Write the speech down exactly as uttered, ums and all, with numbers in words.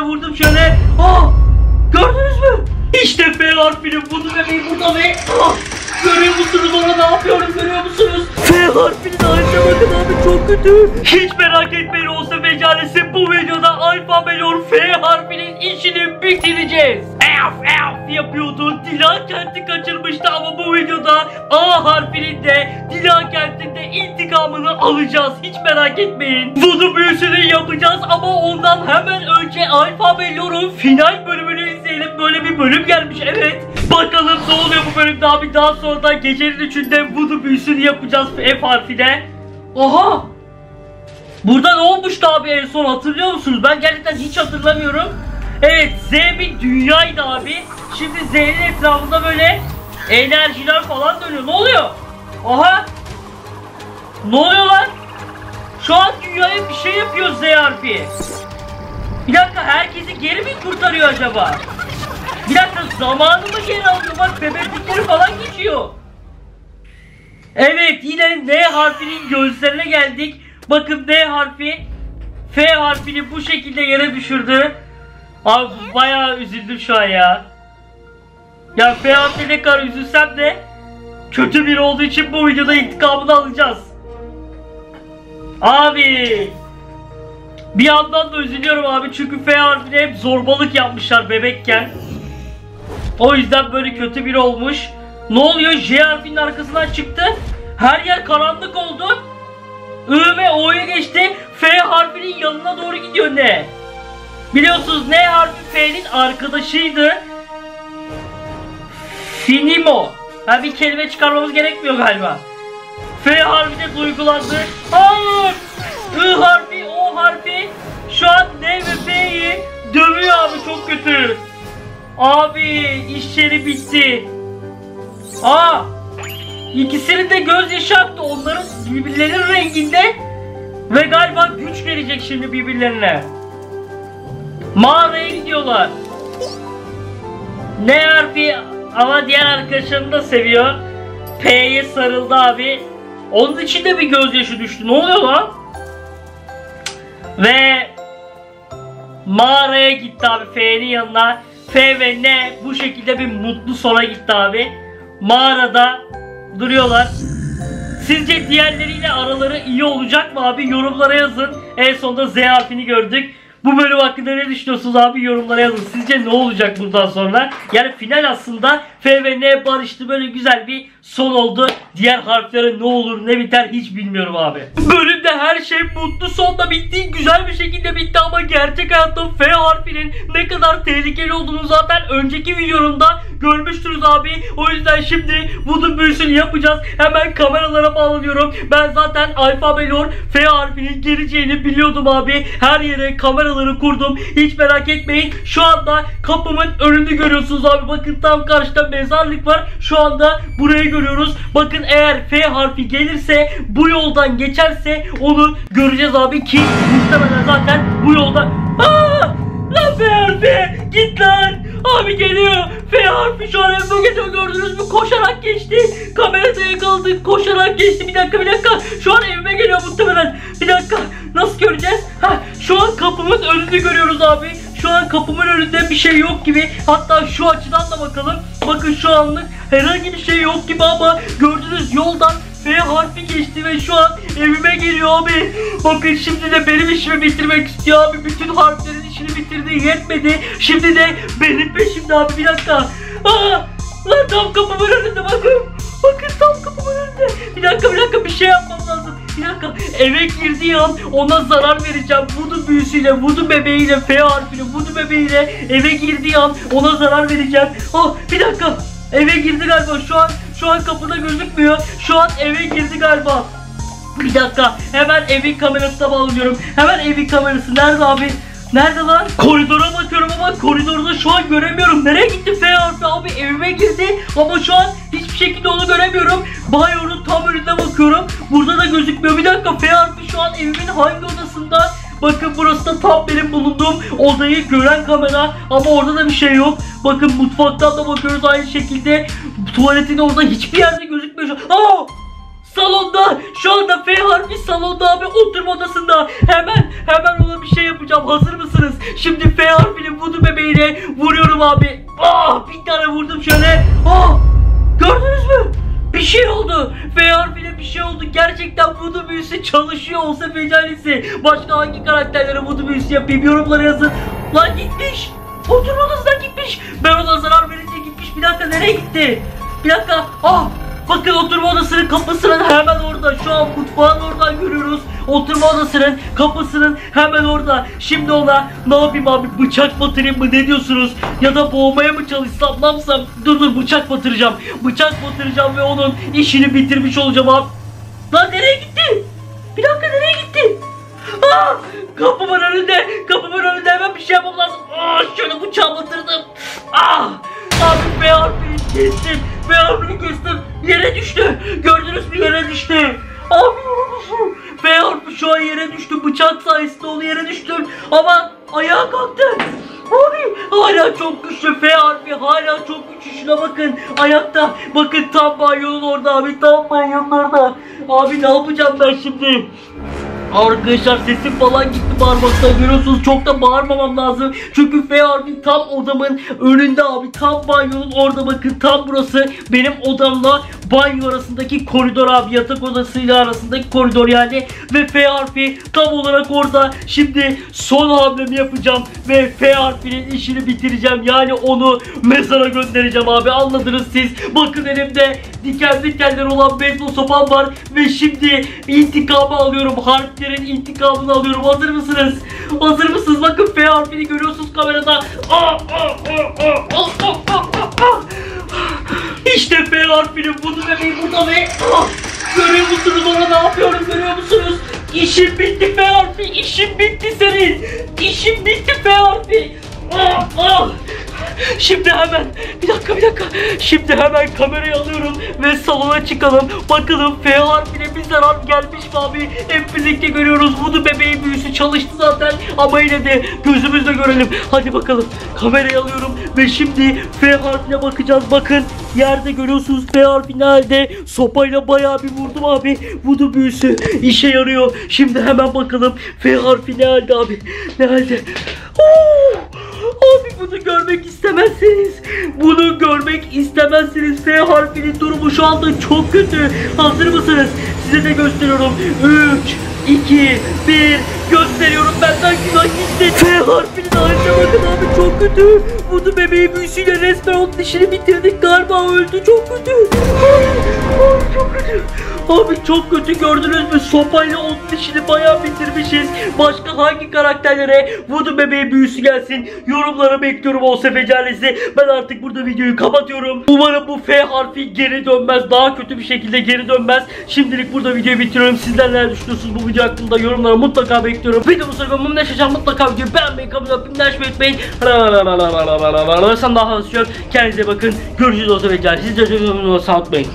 tane vurdum şöyle. Oh! Gördünüz mü? İşte F harfinin bunu bebeği burada ve oh! Görüyor musunuz ona ne yapıyorum, görüyor musunuz? F harfinin haline bakın abi, çok kötü. Hiç merak etmeyin, olsa mecalesi bu videoda Alphabet Lore F harfinin işini bitireceğiz. F F yapıyordu. Dila Kent'i kaçırmıştı ama bu videoda A harfinin de Dila Kent'in de intikamını alacağız. Hiç merak etmeyin. Vudu büyüsünü yapacağız ama ondan hemen önce Alphabet Lore'un final bölümünü izleyelim. Böyle bir bölüm gelmiş, evet. Bakalım ne oluyor bu bölümde abi. Daha sonra da gecenin üçünde vudu büyüsünü yapacağız F harfine. Oha! Burada ne olmuştu abi en son, hatırlıyor musunuz? Ben gerçekten hiç hatırlamıyorum. Evet, Z bir dünyaydı abi. Şimdi Z'nin etrafında böyle enerjiler falan dönüyor. Ne oluyor? Aha! Ne oluyor lan? Şu an dünyaya bir şey yapıyor Z harfi. Bir dakika, herkesi geri mi kurtarıyor acaba? Bir dakika, zamanımı geri alıyor. Bak, bebeklikleri falan geçiyor. Evet, yine N harfinin gözlerine geldik. Bakın N harfi F harfini bu şekilde yere düşürdü. Abi bayağı üzüldüm şu an ya. Ya F harfi ne kadar üzülsem de kötü biri olduğu için bu videoda intikamını alacağız. Abi bir yandan da üzülüyorum abi, çünkü F harfine hep zorbalık yapmışlar bebekken. O yüzden böyle kötü biri olmuş. Ne oluyor? J harfinin arkasından çıktı. Her yer karanlık oldu. I ve O'ya geçti. F harfinin yanına doğru gidiyor ne? Biliyorsunuz N harfi F'nin arkadaşıydı. Finimo. Ha, bir kelime çıkarmamız gerekmiyor galiba. F harfi de duygulandı. Hayır. I harfi, O harfi şu an N ve F'yi dövüyor abi, çok kötü. Abi işleri bitti. Aa! İkisinin de gözyaşı aktı. Onların birbirlerinin renginde ve galiba güç verecek şimdi birbirlerine. Mağaraya gidiyorlar. Ne harfi ama diğer arkadaşını da seviyor. P'ye sarıldı abi. Onun için de bir gözyaşı düştü. Ne oluyor lan? Ve mağaraya gitti abi F'nin yanına. F ve N bu şekilde bir mutlu sona gitti abi. Mağarada duruyorlar. Sizce diğerleriyle araları iyi olacak mı abi? Yorumlara yazın. En sonunda Z harfini gördük. Bu bölüm hakkında ne düşünüyorsunuz abi? Yorumlara yazın. Sizce ne olacak bundan sonra? Yani final aslında F ve N barıştı. Böyle güzel bir son oldu. Diğer harflere ne olur ne biter hiç bilmiyorum abi. Bölümde her şey mutlu sonla bitti. Güzel bir şekilde bitti ama gerçek hayatta F harfinin ne kadar tehlikeli olduğunu zaten önceki videomda görmüştünüz abi. O yüzden şimdi bunun büyüsünü yapacağız. Hemen kameralara bağlanıyorum. Ben zaten Alphabet Lore F harfinin geleceğini biliyordum abi. Her yere kameraları kurdum. Hiç merak etmeyin. Şu anda kapımın önünü görüyorsunuz abi. Bakın tam karşıda mezarlık var. Şu anda burayı görüyoruz. Bakın eğer F harfi gelirse, bu yoldan geçerse onu göreceğiz abi ki muhtemelen zaten bu yolda. Aa! Lan F harfi! Git lan! Abi geliyor! F harfi şu an en bölgede, gördünüz mü? Koşarak geçti. Kamerada yakaladık. Koşarak geçti. Bir dakika bir dakika. Şu an evime geliyor muhtemelen. Bir dakika. Nasıl göreceğiz? Heh, şu an kapımın önünü görüyoruz abi. Şu an kapımın önünde bir şey yok gibi. Hatta şu açıdan da bakalım. Bakın şu anlık herhangi bir şey yok gibi ama gördünüz, yoldan F harfi geçti ve şu an evime geliyor abi. Bakın şimdi de benim işimi bitirmek istiyor abi. Bütün harflerin işini bitirdi, yetmedi. Şimdi de benim peşimde abi. Bir dakika. Aa, lan tam kapımın önünde bakın. Bakın tam kapımın önünde. Bir dakika bir dakika, bir şey yapmam lazım. Bir dakika, eve girdiği an ona zarar vereceğim. Vudu büyüsüyle, vudu bebeğiyle, F harfiyle, vudu bebeğiyle eve girdiği an ona zarar vereceğim. Oh, bir dakika. Eve girdi galiba. Şu an şu an kapıda gözükmüyor. Şu an eve girdi galiba. Bir dakika. Hemen evin kamerasına bağlıyorum. Hemen evin kamerası. Nerede abi? Nerede lan? Koridora bakıyorum ama koridorda şu an göremiyorum. Nereye gitti F harfi abi? Evime girdi ama şu an hiçbir şekilde onu göremiyorum. Banyonun tam önüne bakıyorum. Burada da gözükmüyor. Bir dakika, F harfi şu an evimin hangi odasında? Bakın burası da tam benim bulunduğum odayı gören kamera ama orada da bir şey yok. Bakın mutfaktan da bakıyoruz aynı şekilde. Tuvaletin orada hiçbir yerde gözükmüyor. Aa! salonda. Şu anda F harfi salonda abi, oturma odasında. Hemen hemen ona bir şey yapacağım. Hazır mısınız? Şimdi F harfinin budu bebeğine vuruyorum abi. Ah, bir tane vurdum şöyle. Ah, gördünüz mü? Bir şey oldu. F harfiyle bir şey oldu. Gerçekten voodoo büyüsü çalışıyor olsa fecalisi. Başka hangi karakterlere voodoo büyüsü yapayım? Yorumlara yazın. Lan gitmiş. Oturma odasından gitmiş. Ben ona zarar verince gitmiş. Bir dakika, nereye gitti? Bir dakika. Ah, bakın oturma odasının kapısının hemen orada. Şu an mutfağın oradan görüyoruz. Oturma odasının kapısının hemen orada. Şimdi ona ne yapayım abi? Bıçak batırayım mı? Ne diyorsunuz? Ya da boğmaya mı çalışsam? Ne yapsam? Dur dur bıçak batıracağım. Bıçak batıracağım ve onun işini bitirmiş olacağım abi. Lan nereye gitti? Bir dakika, nereye gitti? Aa, kapımın önünde. Kapımın önünde hemen bir şey yapmam lazım. Aa, şöyle bıçağı batırdım. Aa, abi B harfini kestim. B harfini kestim. Yere düştü. Gördünüz mü? Yere düştü. Abi B harfi şu an yere düştü. Bıçak sayesinde onu yere düştü. Ama ayağa kalktı. Abi hala çok güçlü. F harfi hala çok güçlü. Şuna bakın. Ayakta. Bakın tam banyonun orada abi. Tam banyonun orada. Abi ne yapacağım ben şimdi? Arkadaşlar sesim falan gitti bağırmaktan, görüyorsunuz. Çok da bağırmamam lazım. Çünkü F harfi tam odamın önünde abi. Tam banyonun orada, bakın. Tam burası benim odamla banyo arasındaki koridor abi. Yatak odasıyla arasındaki koridor yani. Ve F harfi tam olarak orada. Şimdi son hamlemi yapacağım. Ve F harfinin işini bitireceğim. Yani onu mezara göndereceğim abi. Anladınız siz. Bakın elimde diken dikenler olan bezbol sopam var. Ve şimdi intikamı alıyorum. Harf intikamını alıyorum. Hazır mısınız? Hazır mısınız? Bakın F harfini görüyorsunuz kamerada. İşte F harfini buldum bebeğim burada ve görüyor musunuz ona ne yapıyorum, görüyor musunuz? İşim bitti F harfi. İşim bitti senin. İşim bitti F harfi. Şimdi hemen bir dakika bir dakika şimdi hemen kamerayı alıyorum ve salona çıkalım. Bakalım F harfine bir zarar gelmiş mi abi? Hep birlikte görüyoruz. Voodoo bebeği büyüsü çalıştı zaten ama yine de gözümüzle görelim. Hadi bakalım, kamerayı alıyorum ve şimdi F harfine bakacağız. Bakın yerde görüyorsunuz F harfini halde sopayla bayağı bir vurdum abi. Voodoo büyüsü işe yarıyor. Şimdi hemen bakalım F harfi ne halde abi? Ne halde? Oo! Abi bunu görmek istemezsiniz. Bunu görmek istemezsiniz. F harfinin durumu şu anda çok kötü. Hazır mısınız? Size de gösteriyorum. üç, iki, bir. Gösteriyorum. Benden günah gitti. F harfinin haline bakın abi, çok kötü. Bunu bebeği büyüsüyle resmen onun işini bitirdik. Galiba öldü. Çok kötü. Abi, abi çok kötü. Abi çok kötü, gördünüz mü? Sopayla onun işini bayağı bitirmişiz. Başka hangi karakterlere voodoo bebeği büyüsü gelsin? Yorumlara bekliyorum o sefecalesi. Ben artık burada videoyu kapatıyorum. Umarım bu F harfi geri dönmez. Daha kötü bir şekilde geri dönmez. Şimdilik burada videoyu bitiriyorum. Sizler neler düşünüyorsunuz bu video hakkında? Yorumlara mutlaka bekliyorum. Videomu sorumluluğumu neşeceğim. Mutlaka videoyu beğenmeyi, kabul etmeyi, neşmeyi unutmayın. Sen daha fazla. Kendinize bakın. Görüşürüz o sefecalesi. Siz de unutmayın.